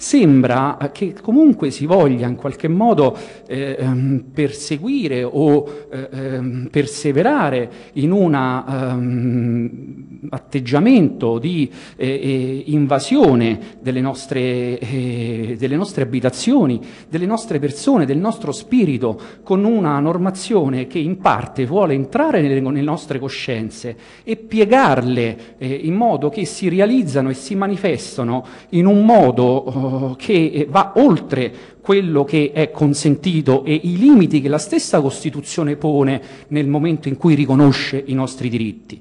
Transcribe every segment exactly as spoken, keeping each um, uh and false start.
sembra che comunque si voglia in qualche modo eh, perseguire o eh, perseverare in un eh, atteggiamento di eh, invasione delle nostre, eh, delle nostre abitazioni, delle nostre persone, del nostro spirito, con una normazione che in parte vuole entrare nelle, nelle nostre coscienze e piegarle eh, in modo che si realizzano e si manifestano in un modo eh, che va oltre quello che è consentito e i limiti che la stessa Costituzione pone nel momento in cui riconosce i nostri diritti.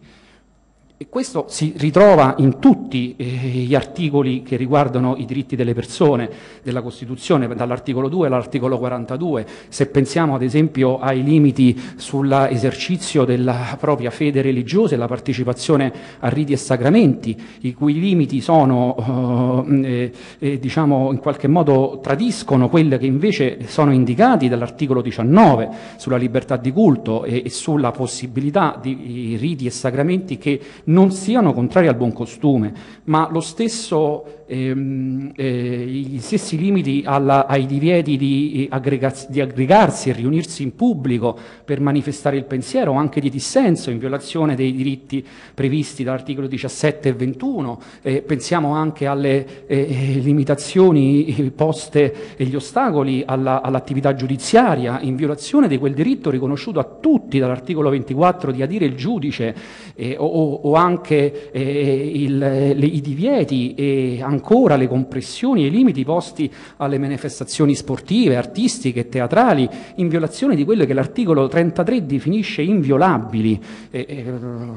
E questo si ritrova in tutti eh, gli articoli che riguardano i diritti delle persone della Costituzione, dall'articolo due all'articolo quarantadue. Se pensiamo ad esempio ai limiti sull'esercizio della propria fede religiosa e la partecipazione a riti e sacramenti, i cui limiti sono, eh, eh, diciamo, in qualche modo tradiscono quelli che invece sono indicati dall'articolo diciannove sulla libertà di culto e, e sulla possibilità di riti e sacramenti che non siano contrari al buon costume, ma lo stesso, ehm, eh, gli stessi limiti alla, ai divieti di, aggregaz- di aggregarsi e riunirsi in pubblico per manifestare il pensiero o anche di dissenso, in violazione dei diritti previsti dall'articolo diciassette e ventuno. Eh, pensiamo anche alle eh, limitazioni poste e gli ostacoli alla, all'attività giudiziaria, in violazione di quel diritto riconosciuto a tutti dall'articolo ventiquattro di adire il giudice, eh, o, o anche eh, il, le, i divieti e ancora le compressioni e i limiti posti alle manifestazioni sportive, artistiche e teatrali, in violazione di quello che l'articolo trentatré definisce inviolabili, e,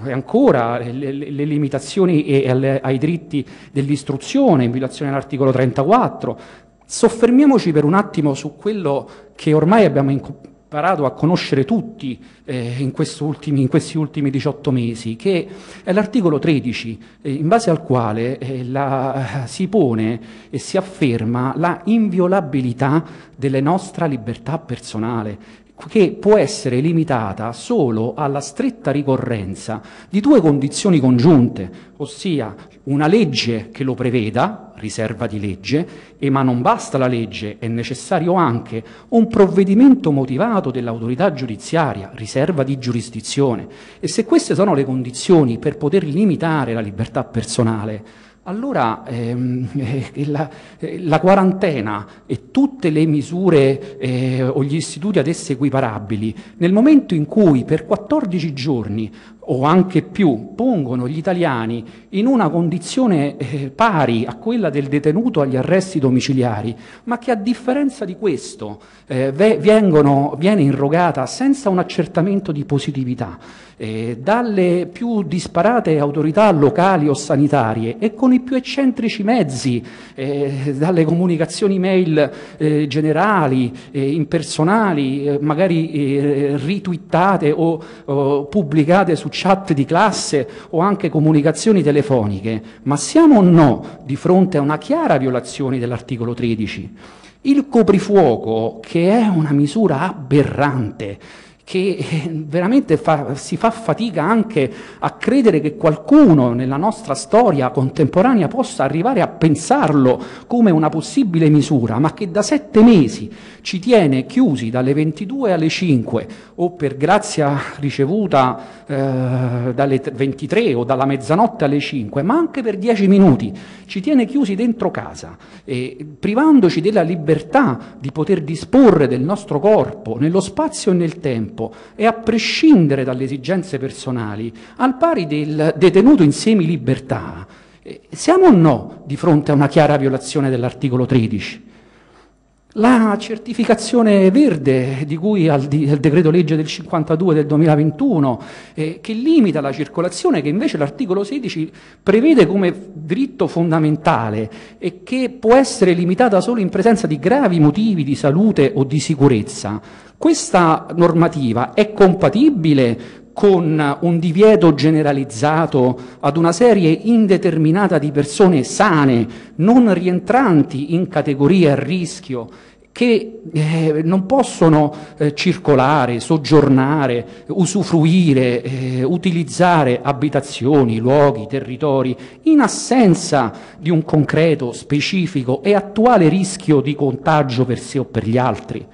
e ancora le, le limitazioni e, alle, ai diritti dell'istruzione, in violazione dell'articolo trentaquattro. Soffermiamoci per un attimo su quello che ormai abbiamo imparato a conoscere tutti eh, in, ultimi, in questi ultimi diciotto mesi, che è l'articolo tredici, eh, in base al quale eh, la, si pone e si afferma la inviolabilità della nostra libertà personale, che può essere limitata solo alla stretta ricorrenza di due condizioni congiunte, ossia una legge che lo preveda, riserva di legge, e ma non basta la legge, è necessario anche un provvedimento motivato dell'autorità giudiziaria, riserva di giurisdizione. E se queste sono le condizioni per poter limitare la libertà personale, allora ehm, eh, la, eh, la quarantena e tutte le misure eh, o gli istituti ad esse equiparabili, nel momento in cui per quattordici giorni o anche più pongono gli italiani in una condizione eh, pari a quella del detenuto agli arresti domiciliari, ma che a differenza di questo eh, vengono, viene irrogata senza un accertamento di positività eh, dalle più disparate autorità locali o sanitarie e con i più eccentrici mezzi, eh, dalle comunicazioni mail eh, generali, eh, impersonali, eh, magari eh, ritwittate o, o pubblicate su chat di classe o anche comunicazioni telefoniche. Ma siamo o no di fronte a una chiara violazione dell'articolo tredici? Il coprifuoco, che è una misura aberrante, che veramente fa, si fa fatica anche a credere che qualcuno nella nostra storia contemporanea possa arrivare a pensarlo come una possibile misura, ma che da sette mesi ci tiene chiusi dalle ventidue alle cinque o per grazia ricevuta eh, dalle ventitré o dalla mezzanotte alle cinque, ma anche per dieci minuti, ci tiene chiusi dentro casa, eh, privandoci della libertà di poter disporre del nostro corpo nello spazio e nel tempo, e a prescindere dalle esigenze personali, al pari del detenuto in semilibertà. Siamo o no di fronte a una chiara violazione dell'articolo tredici? La certificazione verde di cui al, di, al decreto legge del cinquantadue del duemilaventuno, eh, che limita la circolazione, che invece l'articolo sedici prevede come diritto fondamentale e che può essere limitata solo in presenza di gravi motivi di salute o di sicurezza, questa normativa è compatibile con un divieto generalizzato ad una serie indeterminata di persone sane, non rientranti in categorie a rischio, che eh, non possono eh, circolare, soggiornare, usufruire, eh, utilizzare abitazioni, luoghi, territori, in assenza di un concreto, specifico e attuale rischio di contagio per sé o per gli altri.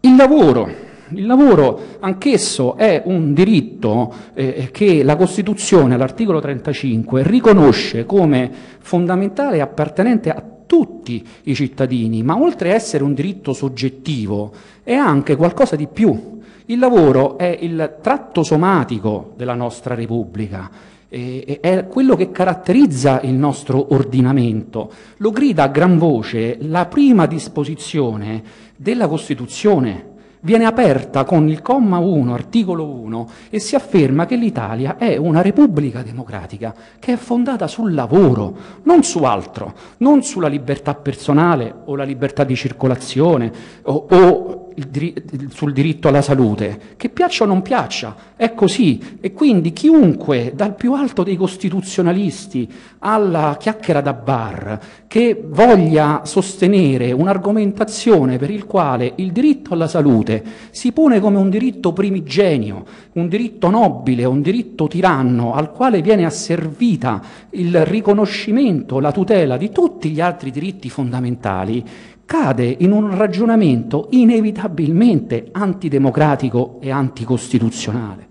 Il lavoro. Il lavoro anch'esso è un diritto eh, che la Costituzione, all'articolo trentacinque, riconosce come fondamentale e appartenente a tutti i cittadini, ma oltre a essere un diritto soggettivo è anche qualcosa di più. Il lavoro è il tratto somatico della nostra Repubblica, eh, è quello che caratterizza il nostro ordinamento, lo grida a gran voce la prima disposizione della Costituzione. Viene aperta con il comma uno, articolo uno, e si afferma che l'Italia è una repubblica democratica che è fondata sul lavoro, non su altro, non sulla libertà personale o la libertà di circolazione o, o il dir- sul diritto alla salute, che piaccia o non piaccia, è così. E quindi chiunque, dal più alto dei costituzionalisti alla chiacchiera da bar, che voglia sostenere un'argomentazione per il quale il diritto alla salute si pone come un diritto primigenio, un diritto nobile, un diritto tiranno al quale viene asservita il riconoscimento, la tutela di tutti gli altri diritti fondamentali, cade in un ragionamento inevitabilmente antidemocratico e anticostituzionale.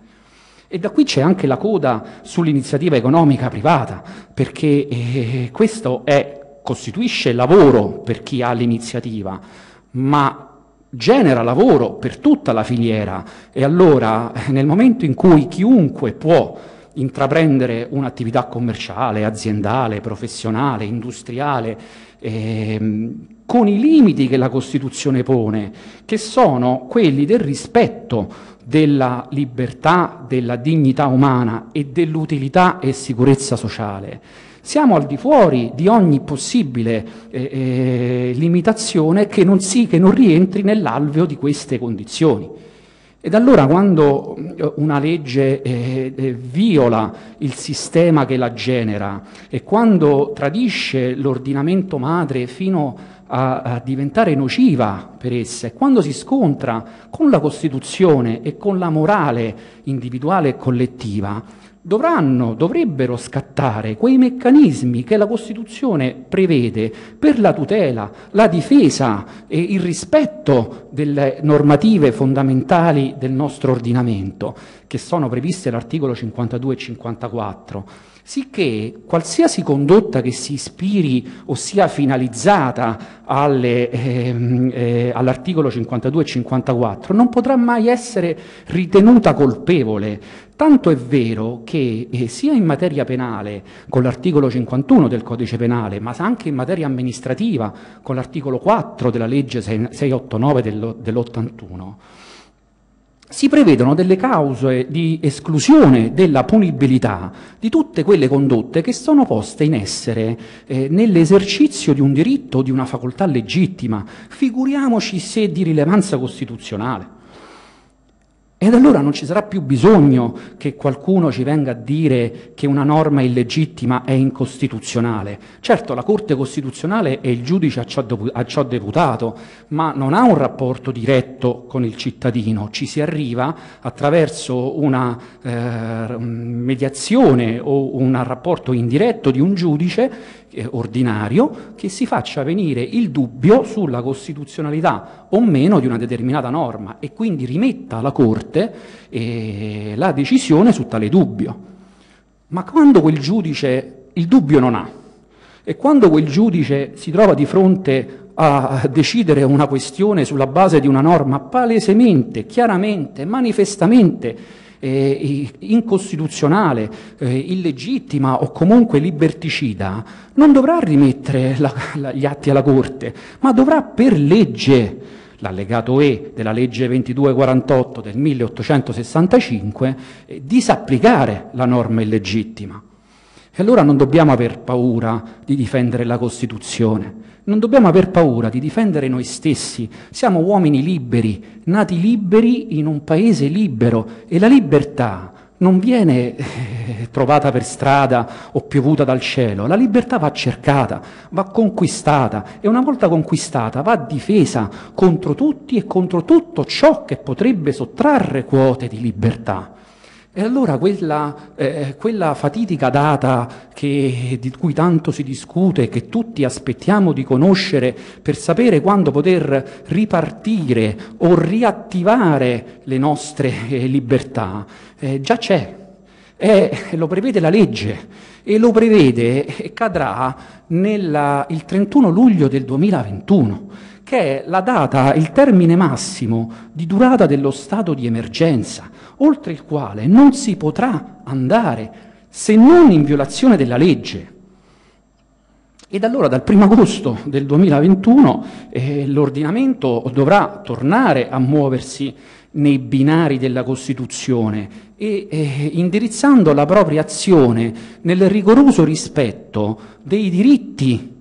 E da qui c'è anche la coda sull'iniziativa economica privata, perché eh, questo è, costituisce lavoro per chi ha l'iniziativa, ma genera lavoro per tutta la filiera. E allora, nel momento in cui chiunque può intraprendere un'attività commerciale, aziendale, professionale, industriale, ehm, con i limiti che la Costituzione pone, che sono quelli del rispetto della libertà, della dignità umana e dell'utilità e sicurezza sociale. Siamo al di fuori di ogni possibile eh, eh, limitazione che non, si, che non rientri nell'alveo di queste condizioni. Ed allora quando una legge eh, eh, viola il sistema che la genera e quando tradisce l'ordinamento madre fino a, a diventare nociva per essa, e quando si scontra con la Costituzione e con la morale individuale e collettiva, dovranno, dovrebbero scattare quei meccanismi che la Costituzione prevede per la tutela, la difesa e il rispetto delle normative fondamentali del nostro ordinamento, che sono previste all'articolo cinquantadue e cinquantaquattro, sicché qualsiasi condotta che si ispiri o sia finalizzata alle, ehm, eh, all'articolo cinquantadue e cinquantaquattro non potrà mai essere ritenuta colpevole. Tanto è vero che eh, sia in materia penale con l'articolo cinquantuno del codice penale, ma anche in materia amministrativa con l'articolo quattro della legge seicentottantanove dell'ottantuno, si prevedono delle cause di esclusione della punibilità di tutte quelle condotte che sono poste in essere eh, nell'esercizio di un diritto o di una facoltà legittima, figuriamoci se di rilevanza costituzionale. Ed allora non ci sarà più bisogno che qualcuno ci venga a dire che una norma illegittima è incostituzionale. Certo, la Corte Costituzionale e il giudice a ciò, a ciò deputato, ma non ha un rapporto diretto con il cittadino. Ci si arriva attraverso una eh, mediazione o un rapporto indiretto di un giudice eh, ordinario che si faccia venire il dubbio sulla costituzionalità o meno di una determinata norma e quindi rimetta alla Corte e la decisione su tale dubbio. Ma quando quel giudice il dubbio non ha e quando quel giudice si trova di fronte a decidere una questione sulla base di una norma palesemente, chiaramente, manifestamente eh, incostituzionale, eh, illegittima o comunque liberticida, non dovrà rimettere la, la, gli atti alla Corte, ma dovrà per legge, l'allegato E della legge ventiduequarantotto del milleottocentosessantacinque, eh, disapplicare la norma illegittima. E allora non dobbiamo aver paura di difendere la Costituzione, non dobbiamo aver paura di difendere noi stessi. Siamo uomini liberi, nati liberi in un paese libero, e la libertà non viene eh, trovata per strada o piovuta dal cielo, la libertà va cercata, va conquistata e una volta conquistata va difesa contro tutti e contro tutto ciò che potrebbe sottrarre quote di libertà. E allora quella, eh, quella fatidica data che, di cui tanto si discute, che tutti aspettiamo di conoscere per sapere quando poter ripartire o riattivare le nostre eh, libertà, eh, già c'è, eh, lo prevede la legge e lo prevede e cadrà nella, il trentuno luglio del duemilaventuno, che è la data, il termine massimo di durata dello stato di emergenza, oltre il quale non si potrà andare se non in violazione della legge. Ed allora dal primo agosto del duemilaventuno eh, l'ordinamento dovrà tornare a muoversi nei binari della Costituzione e eh, indirizzando la propria azione nel rigoroso rispetto dei diritti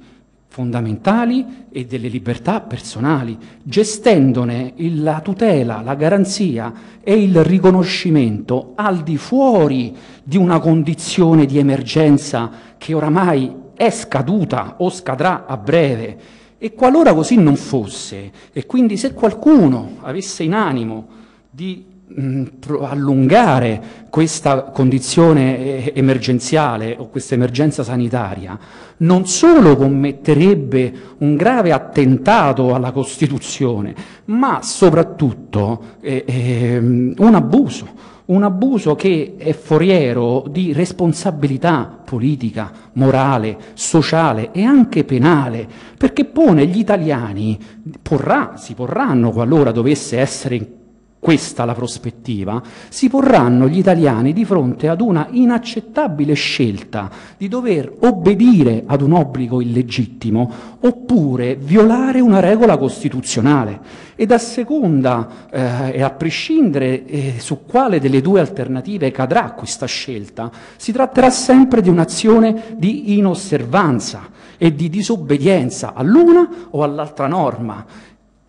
fondamentali e delle libertà personali, gestendone la tutela, la garanzia e il riconoscimento al di fuori di una condizione di emergenza che oramai è scaduta o scadrà a breve. E qualora così non fosse, e quindi se qualcuno avesse in animo di mh, allungare questa condizione eh, emergenziale o questa emergenza sanitaria, non solo commetterebbe un grave attentato alla Costituzione, ma soprattutto eh, eh, un abuso, un abuso che è foriero di responsabilità politica, morale, sociale e anche penale, perché pone gli italiani, porrà, si porranno qualora dovesse essere in questa la prospettiva, si porranno gli italiani di fronte ad una inaccettabile scelta di dover obbedire ad un obbligo illegittimo oppure violare una regola costituzionale. Ed a seconda eh, e a prescindere eh, su quale delle due alternative cadrà questa scelta, si tratterà sempre di un'azione di inosservanza e di disobbedienza all'una o all'altra norma.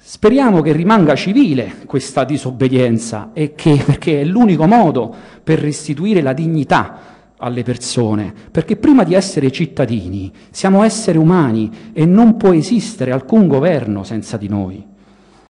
Speriamo che rimanga civile questa disobbedienza, e che, perché è l'unico modo per restituire la dignità alle persone, perché prima di essere cittadini siamo esseri umani e non può esistere alcun governo senza di noi.